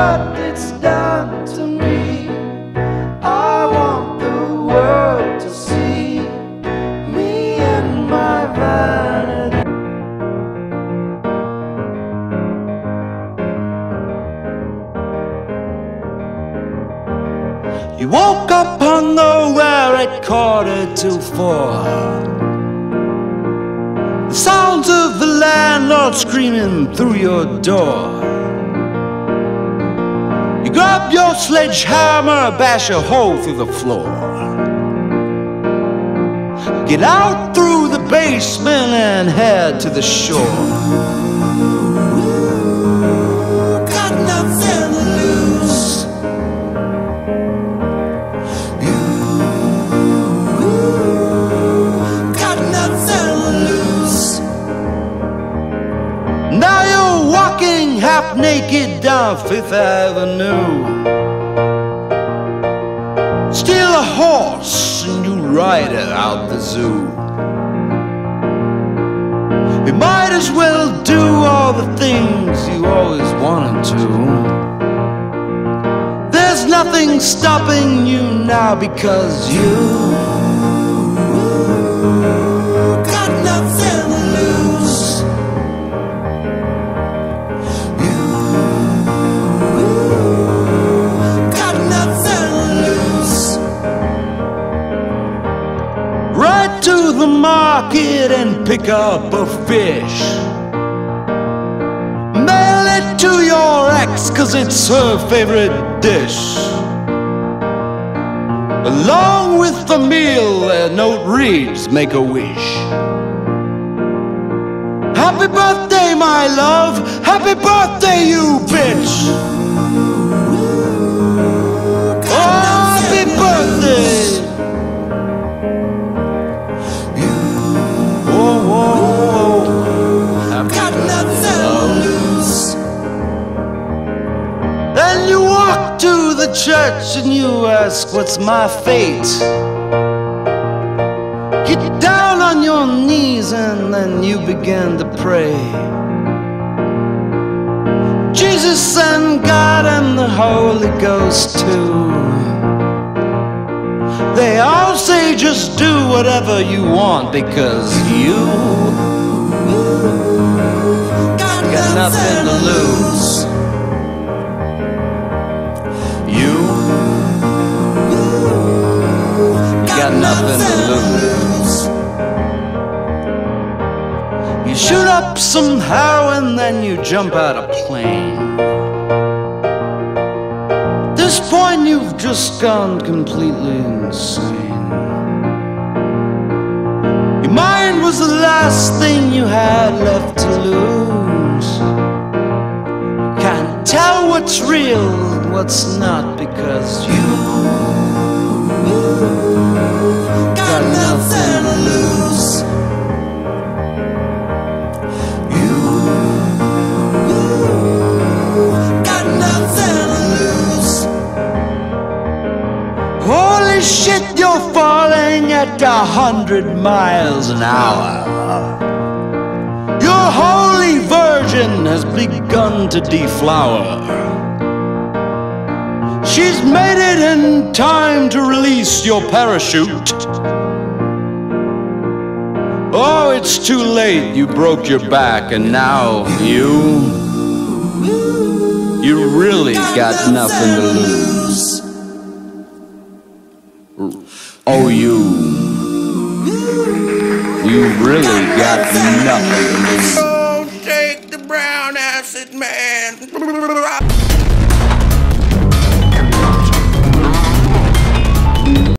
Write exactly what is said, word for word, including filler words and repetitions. what it's done to me. I want the world to see me and my vanity. You woke up on the wire at quarter to four. The sounds of the landlord screaming through your door. You grab your sledgehammer, bash a hole through the floor. Get out through the basement and head to the shore. Ooh, got nothing to lose. Ooh, got nothing to lose. Now you're walking half naked down Fifth Avenue. Steal a horse and you ride it out the zoo. You might as well do all the things you always wanted to. There's nothing stopping you now because you to the market and pick up a fish. Mail it to your ex cause it's her favorite dish. Along with the meal a note reads, make a wish. Happy birthday my love, happy birthday you bitch. To the church and you ask, what's my fate? Get down on your knees and then you begin to pray. Jesus and God and the Holy Ghost too. They all say just do whatever you want because you got nothing to lose. Nothing to lose. You shoot up somehow and then you jump out a plane. At this point you've just gone completely insane. Your mind was the last thing you had left to lose. You can't tell what's real and what's not because you got nothing to lose. You got nothing to lose. Holy shit, you're falling at a hundred miles an hour. Your holy virgin has begun to deflower. She's made it in time to release your parachute. Oh, it's too late, you broke your back, and now you You really got nothing to lose. Oh, you You really got nothing to lose. Oh, take the brown acid, man.